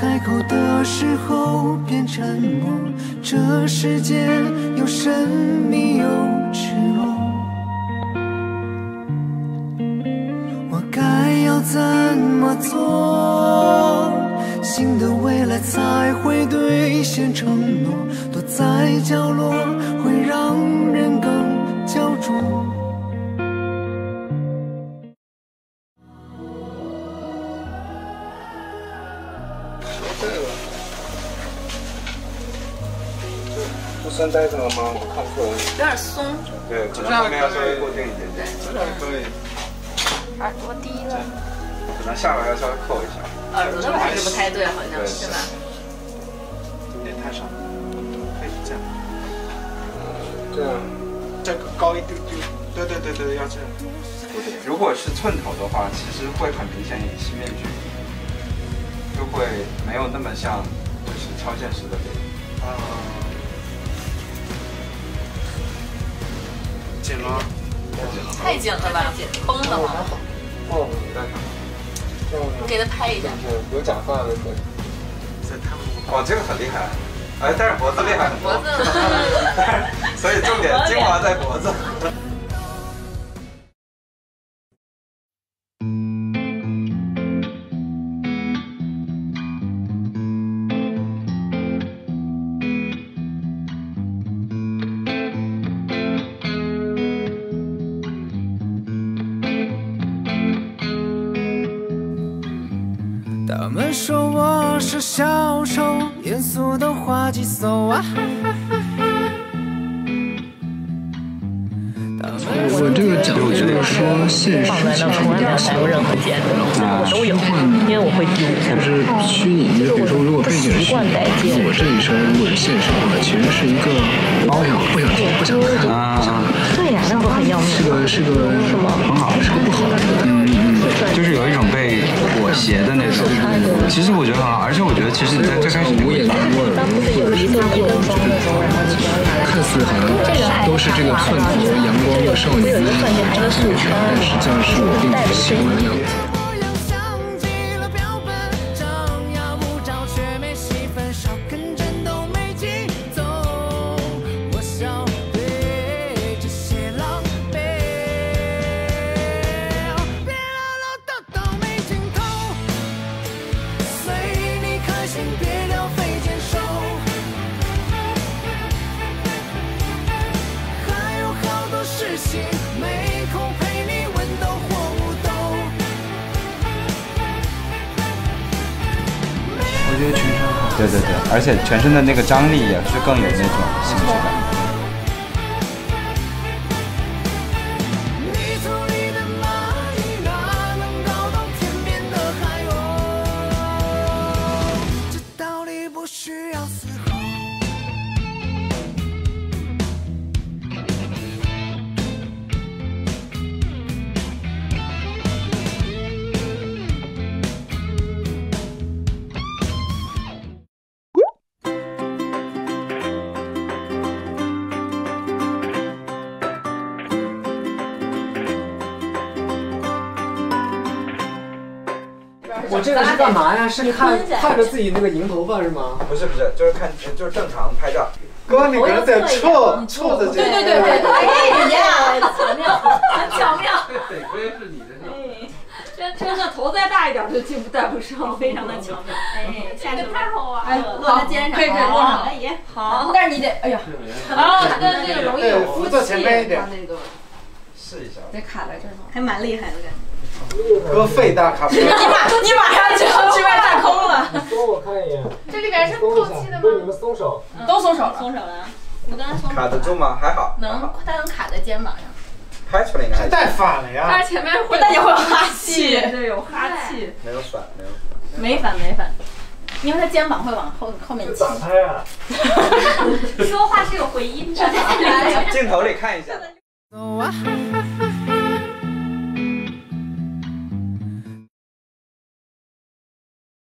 开口的时候便沉默。这世界有神秘有赤裸，我该要怎么做？新的未来才会兑现承诺，躲在角落会让人更焦灼。 算带上了吗？我看错了，有点松。对，这两天要稍微固定一点点，这两天耳朵低了，可能下巴要稍微扣一下。耳朵还是不太对，好像是吧？有点太上，可以这样。这样，再高一丢丢。对对对对，要这样。如果是寸头的话，其实会很明显隐形面具，就会没有那么像就是超现实的脸。啊。 紧吗？太紧了吧，崩了吗？哦，戴上。你给他拍一下。有假发的可以。哇，这个很厉害！哎，但是脖子厉害很多。脖子。所以重点精华在脖子。他们说我是小丑，严肃的滑稽，so 啊哈哈哈哈。我这个讲就是说现实其实一点小，然后虚幻的，因为我会丢，就是虚拟的。比如说，如果背景是虚拟的，我这一身如果是现实的话，其实是一个包养，不想听，不想看啊。对呀，那不很要命？是个很好，是个不好的。就是有一种被。 鞋的那种，其实我觉得很好，而且我觉得其实你在最开始无眼的味儿，或者是各种看似好像都是这个寸头阳光的少女的长相，但实际上是我并不喜欢的样子。 我觉得全身好，对对对，而且全身的那个张力也是更有那种形式感。我这个是干嘛呀？是看着自己那个银头发是吗？不是不是，就是看就是正常拍照。哥，你刚才臭的这。对对对对，哎呀，巧妙，很巧妙。得亏是你的。哎，这头再大一点就戴不上，非常的巧妙。哎，下次太好玩了，落在肩上。对对，落上。好，但是你得，哎呀，哦，那这个容易有夫妻那种。试一下。得卡在这儿吗？还蛮厉害的感觉。 哥费大卡，你马上就要去外太空了。说我看一眼，这里边是透气的吗？你们松手，都松手了，松手了。我刚才松手。卡得住吗？还好，能，它能卡在肩膀上。拍出来应该。带反了呀。但是前面会，但也会有哈气，对，有哈气。没有反，没有反。没反，因为它肩膀会往后面倾。咋拍啊？说话是有回音的。镜头里看一下。